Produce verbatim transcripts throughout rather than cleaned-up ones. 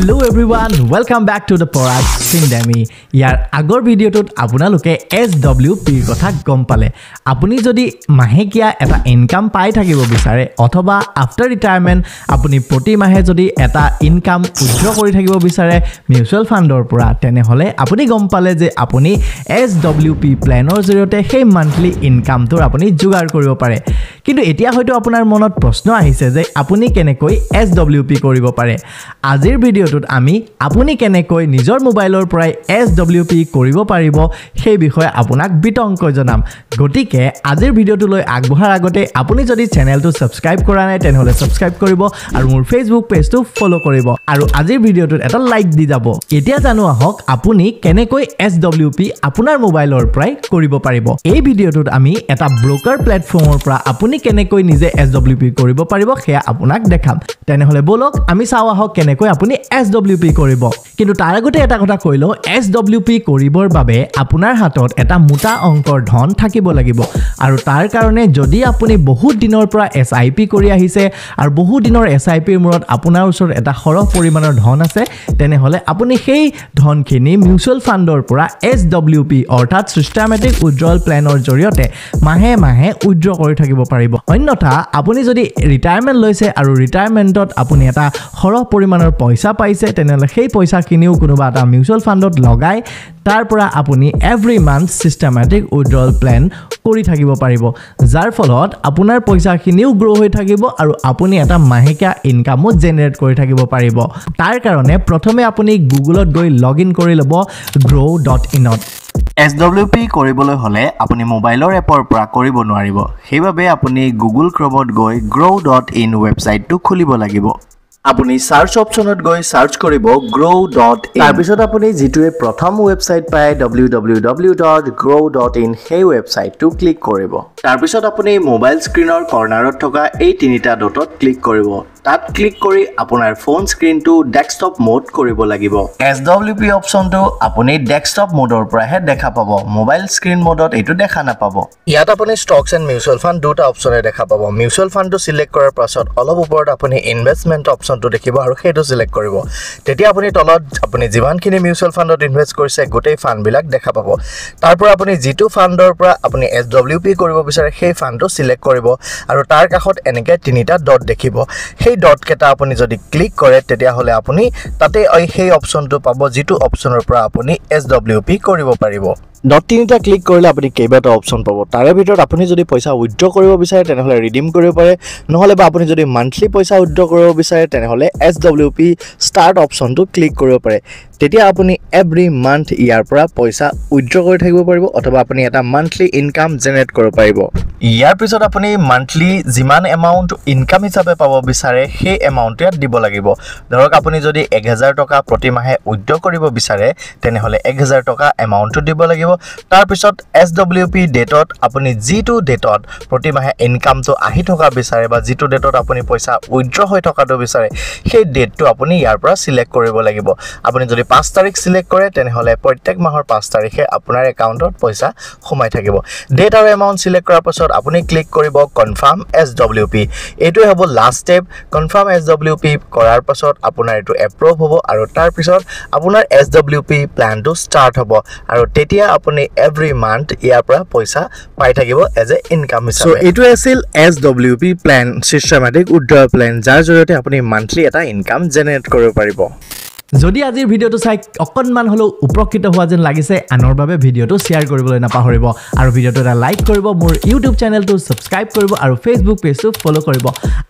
Hello everyone, welcome back to The Parag's FinDemy. Yar agor video tut apunaluke S W P kotha gom pale. Apuni jodi mahekia eta income pai thakibo bisare othoba after retirement apuni proti mahe jodi eta income withdraw kori thakibo bisare mutual fund or pura tene hole apuni gom pale je apuni S W P planner joriote hei monthly income tor apuni jugar koribo pare. Kintu etia hoito apunar monot proshno ahise je apuni kenekoi S W P koribo pare. Ajir video আমি আপুনি কেনেকৈ নিজৰ মোবাইলৰ পৰা S W P কৰিব পাৰিব সেই বিষয়ে আপোনাক বিতংকৈ জনাম গটিকে আজিৰ ভিডিওটো লৈ আগবঢ়াৰ আগতে আপুনি যদি চেনেলটো সাবস্ক্ৰাইব কৰা নাই তেনহলে সাবস্ক্ৰাইব কৰিব আৰু মোৰ ফেচবুক পেজটো ফলো কৰিব আৰু আজিৰ ভিডিওটোত এটা লাইক দি যাব এতিয়া জানো হক আপুনি কেনেকৈ S W P আপোনাৰ মোবাইলৰ পৰা কৰিব পাৰিব এই ভিডিওটোত আমি এটা ব্ৰোকাৰ প্ল্যাটফৰ্মৰ পৰা আপুনি কেনেকৈ নিজে S W P কৰিব পাৰিব সেয়া আপোনাক দেখাম তেনহলে বলক আমি চাওয়া হক কেনেকৈ আপুনি S W P করিব কিন্তু তার আগতে এটা কথা কইলো S W P কৰিবৰ বাবে আপোনাৰ হাতত এটা মোটা অংকৰ ধন থাকিব লাগিব আৰু তাৰ কাৰণে যদি আপুনি বহুত দিনৰ পৰা S I P কৰি আহিছে আৰু বহুত দিনৰ S I P ৰ মূৰত আপোনাৰ ওচৰত এটা সৰহ পৰিমাণৰ ধন আছে তেনে হলে আপুনি সেই ধনখিনি মিউচুৱেল ফান্ডৰ পৰা S W P অৰ্থাৎ সিস্টেমেটিক উইথড্ৰল প্লেনৰ জৰিয়তে মাহে মাহে উইথড্ৰ কৰি থাকিব পাৰিব অন্যথা আপুনি যদি ৰিটায়াৰমেন্ট লৈছে আৰু ৰিটায়াৰমেন্টত আপুনি এটা সৰহ পৰিমাণৰ পইচা পাইছে তেনলে সেই পইচা কিনিও কোনোবা এটা মিউচুৱেল ফান্ডত লগাই তাৰ পৰা আপুনি every month systematic withdrawal plan কৰি থাকিব পাৰিব যাৰ ফলত আপোনাৰ পইচা কিনিও গ্ৰো হৈ থাকিব আৰু আপুনি এটা মাহেকা ইনকামও জেনাৰেট কৰি থাকিব পাৰিব তাৰ কাৰণে প্ৰথমে আপুনি গুগলত গৈ লগইন কৰি লব Groww.in S W P কৰিবলৈ হলে আপুনি মোবাইলৰ এপৰ পৰা কৰিব নোৱাৰিব সেইবাবে আপুনি গুগল ক্ৰমত গৈ Groww.in ৱেবসাইটটো খুলিব লাগিব আপুনি সাৰ্চ অপশনত গৈ সাৰ্চ কৰিব Groww.in তাৰ পিছত আপুনি যেটোৱে প্ৰথম ৱেবসাইট পায় w w w dot groww dot in সেই ৱেবসাইটটো ক্লিক কৰিব তাৰ পিছত আপুনি মোবাইল স্ক্ৰিনৰ কৰ্নাৰত থকা এই তিনিটা ডটত ক্লিক কৰিব তাত ক্লিক কৰি আপোনাৰ ফোন স্ক্ৰিনটো ডেস্কটপ মোড কৰিব লাগিব S W P অপশনটো আপুনি ডেস্কটপ মোডৰ পৰাহে দেখা পাব মোবাইল স্ক্ৰিন মোডত এটো দেখা নাপাব ইয়াত আপুনি ষ্টকস এণ্ড মিউচুৱেল ফান্ড দুটা অপশনে দেখা পাব মিউচুৱেল ফান্ডটো সিলেক্ট কৰাৰ পাছত অলপ ওপৰত আপুনি ইনভেষ্টমেন্ট অপশন তো দেখিব আৰু হেটো সিলেক্ট কৰিব তেতিয়া আপুনি তলত আপুনি জিভানখিনি মিউচুৱেল ফান্ডত ইনভেস্ট কৰিছে গোটেই ফান্ড বিলাক দেখা পাব তাৰ পৰা আপুনি জিটু ফান্ডৰ পৰা আপুনি S W P কৰিব বিচাৰে সেই ফান্ডটো সিলেক্ট কৰিব আৰু তাৰ কাষত এনেকৈ তিনিটা ডট দেখিব সেই ডট কেটা আপুনি যদি ক্লিক কৰে তেতিয়া হলে আপুনি তাতে সেই অপশনটো পাব জিটু অপশনৰ পৰা আপুনি S W P কৰিব পাৰিব ডট তিনিটা ক্লিক কৰিলে আপুনি কেইবাটা অপশন পাব তাৰে ভিতৰত আপুনি যদি পইচা উইথড্ৰ কৰিব বিচাৰে তেনেহলে ৰিডিম কৰিব পাৰে নহলে বা আপুনি যদি মান্থলি পইচা উইথড্ৰ কৰিব বিচাৰে তেনেহলে S W P স্টাৰ্ট অপশনটো ক্লিক কৰিব পাৰে তেতিয়া আপুনি এভৰি মান্থ ইয়াৰ পৰা পইচা উইথড্ৰ কৰি থাকিব পাৰিব অথবা আপুনি এটা মান্থলি ইনকাম জেনাৰেট কৰিব পাৰিব ইয়াৰ পিছত আপুনি মান্থলি জিমান এমাউন্ট ইনকাম হিচাপে পাব বিচাৰে সেই এমাউন্টে দিব লাগিব ধৰক আপুনি যদি এক হাজাৰ টকা প্ৰতি মাহে উইথড্ৰ কৰিব বিচাৰে তেনেহলে এক হাজাৰ টকা এমাউন্টটো দিব লাগিব তাৰ পিছত S W P ডেটত আপুনি জিটু ডেটত প্ৰতি মাহে ইনকামটো আহি থকা বিচাৰে বা জিটু ডেটত আপুনি পইচা উইথড্ৰ হৈ থকাটো বিচাৰে সেই ডেটটো আপুনি ইয়াৰ পৰা সিলেক্ট কৰিব লাগিব আপুনি যদি পাঁচ তাৰিখ সিলেক্ট কৰে তেনেহলে প্ৰত্যেক মাহৰ পাঁচ তাৰিখে আপোনাৰ একাউন্টত পইচা সোমাই থাকিব ডেট আৰু এমাউন্ট সিলেক্ট কৰাৰ পাছত আপুনি ক্লিক কৰিব কনফাৰ্ম S W P এটো হ'ব last step confirm S W P কৰাৰ পাছত আপোনাৰ এটো এপ্ৰুভ হ'ব আৰু তাৰ পিছত আপোনাৰ S W P প্ল্যানটো স্টাৰ্ট হ'ব আৰু তেতিয়া আপুনি এভৰি মান্থ ইয়াৰ পৰা পইচা পাই থাকিব এজ এ ইনকাম হিচাপে সো এটো আছিল S W P plan systematic withdrawal plan যাৰ জৰিয়তে আপুনি মান্থলি এটা ইনকাম জেনাৰেট কৰিব পাৰিব যদি আজিৰ ভিডিওটো চাই অকণমান হলো উপকৃত হোৱা যেন লাগিছে আনৰ বাবে ভিডিওটো শেয়াৰ কৰিবলৈ নাপাহৰিব আৰু ভিডিওটো লাইক কৰিব মোৰ YouTube চেনেলটো সাবস্ক্ৰাইব কৰিব আৰু Facebook পেজটো ফলো কৰিব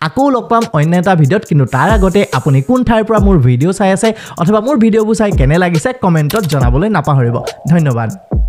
আকৌ লগ পাম অন্য এটা ভিডিওত কিন্তু তাৰ আগতে আপুনি কোন ঠাইৰ পৰা মোৰ ভিডিও চাই আছে অথবা মোৰ ভিডিওবোৰ চাই কেনে লাগিছে কমেন্টত জনাবলৈ নাপাহৰিব ধন্যবাদ